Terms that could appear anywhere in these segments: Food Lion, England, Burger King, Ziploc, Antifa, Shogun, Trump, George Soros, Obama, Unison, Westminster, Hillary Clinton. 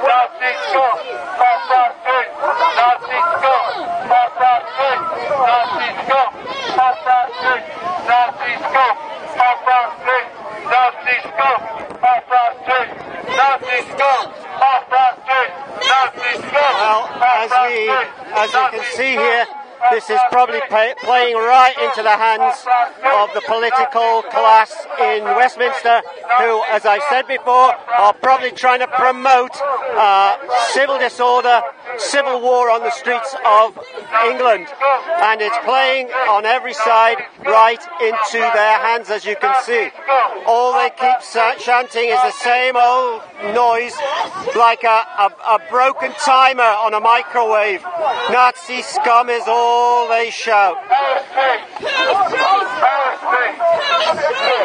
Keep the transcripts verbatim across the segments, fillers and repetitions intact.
Well, as we, as you can see here, this is probably pay, playing right into the hands of the political class in Westminster, who, as I said before, are probably trying to promote uh, civil disorder, civil war on the streets of England. And it's playing on every side right into their hands, as you can see. All they keep chanting is the same old noise, like a, a, a broken timer on a microwave. Nazi scum is all All they shout. Palestine!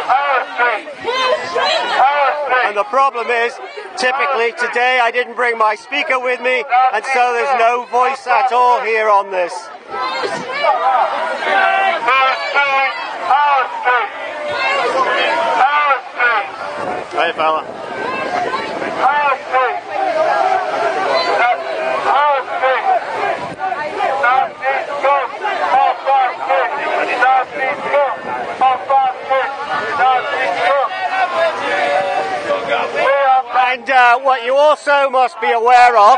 Palestine! Palestine! Palestine! And the problem is, typically today I didn't bring my speaker with me, and so there's no voice at all here on this. Palestine! Palestine! Palestine! Hey, fella. Palestine! And uh, what you also must be aware of,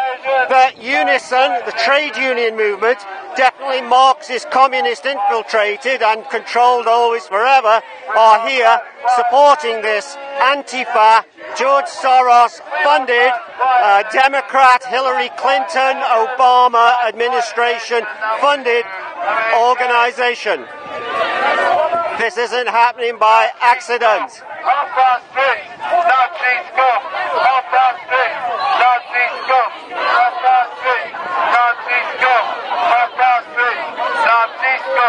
that Unison, the trade union movement, definitely Marxist, communist infiltrated and controlled always forever, are here supporting this Antifa, George Soros funded uh, Democrat Hillary Clinton, Obama administration funded organization. This isn't happening by accident.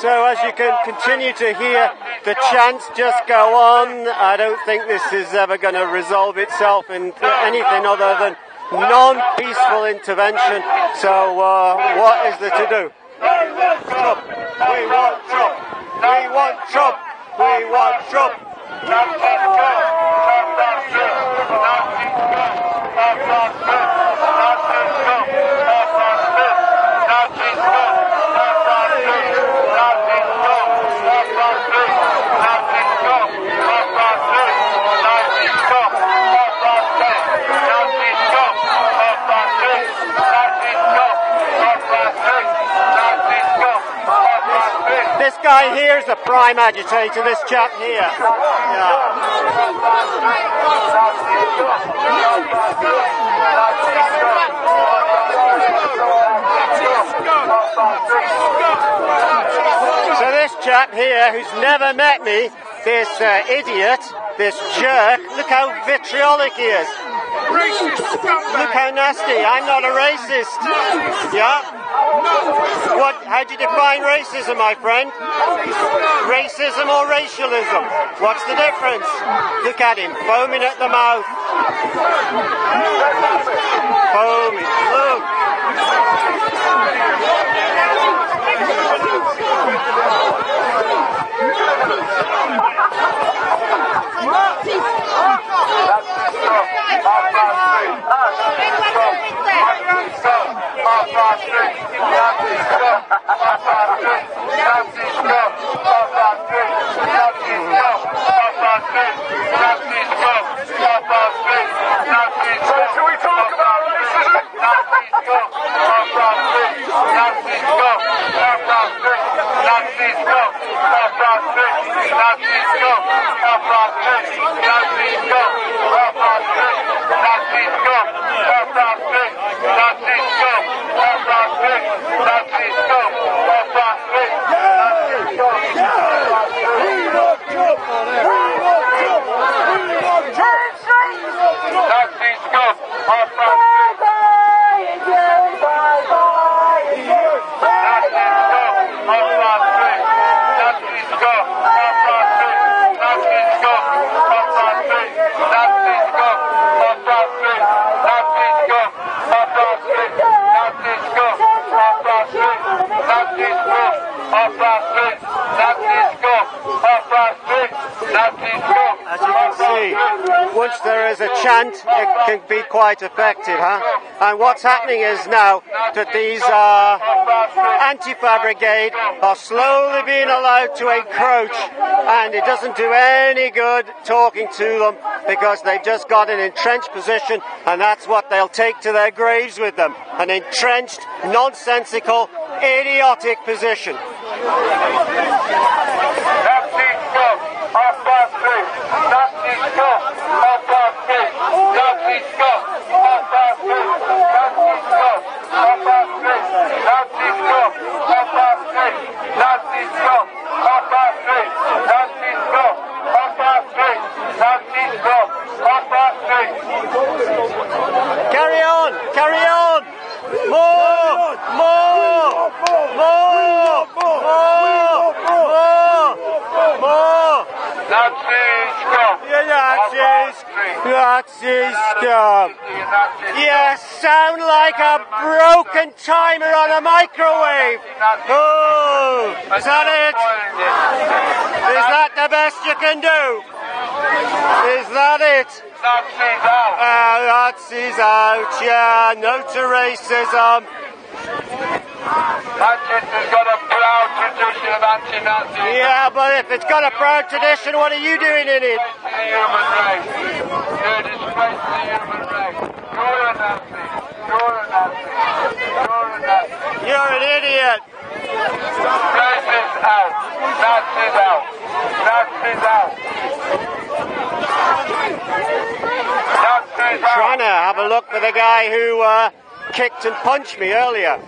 So as you can continue to hear, the chants just go on. I don't think this is ever going to resolve itself in anything other than non-peaceful intervention. So uh, what is there to do? We want Trump. We want Trump. We want Trump. We want Trump. This guy here is the prime agitator, this chap here. Yeah. So this chap here, who's never met me, this uh, idiot, this jerk, look how vitriolic he is. Racist scumbag. Look how nasty. I'm not a racist. Nazis. Yeah? Nazis. What? How do you define racism, my friend? Nazis. Racism or racialism? What's the difference? Look at him, foaming at the mouth. Foaming. Look. As you can see, once there is a chant, it can be quite effective, huh? And what's happening is now that these uh, Antifa brigade are slowly being allowed to encroach, and it doesn't do any good talking to them because they've just got an entrenched position, and that's what they'll take to their graves with them, an entrenched, nonsensical, idiotic position. Carry on, carry on. More, more, more, more, more, more, more. Nazis come. The Nazis, Nazis come. You sound like a broken timer on a microwave. Oh, is that it? Is that the best you can do? Is that it? Nazis out! Uh, Nazis out, yeah, no to racism. Manchester's got a proud tradition of anti-Nazis. Yeah, but if it's got a proud tradition, what are you doing in it? You're a human race. You're a disgrace to the human race. You're a Nazi. You're a Nazi. You're a Nazi. You're an idiot. Racists out. Nazis out. Nazis out. I'm trying to have a look for the guy who uh, kicked and punched me earlier.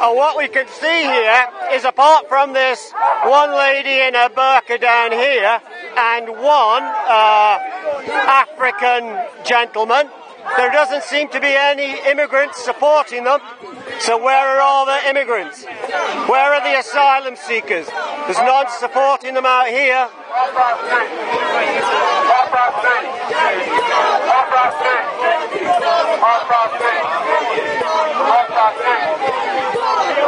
And what we can see here is, apart from this one lady in a burqa down here and one uh, African gentleman, there doesn't seem to be any immigrants supporting them. So where are all the immigrants? Where are the asylum seekers? There's none supporting them out here.